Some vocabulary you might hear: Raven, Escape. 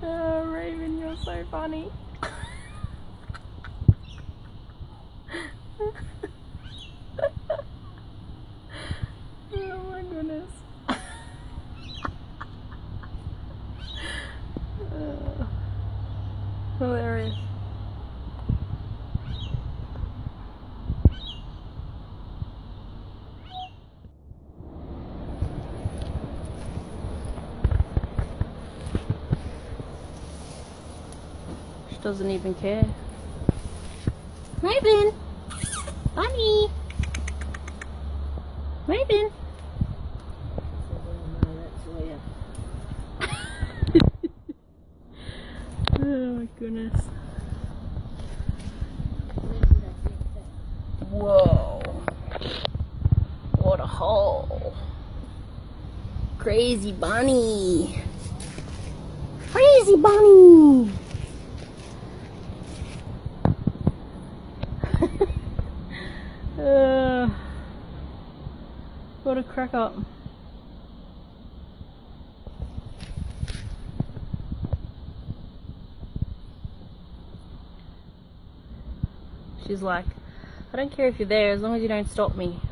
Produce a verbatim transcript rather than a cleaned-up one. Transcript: Oh, Raven, you're so funny. Oh my goodness. Uh, hilarious. She doesn't even care. Raven! Bunny! Raven! Oh my goodness. Whoa. What a haul. Crazy bunny. Crazy bunny. uh, what a crack up. She's like, I don't care if you're there as long as you don't stop me.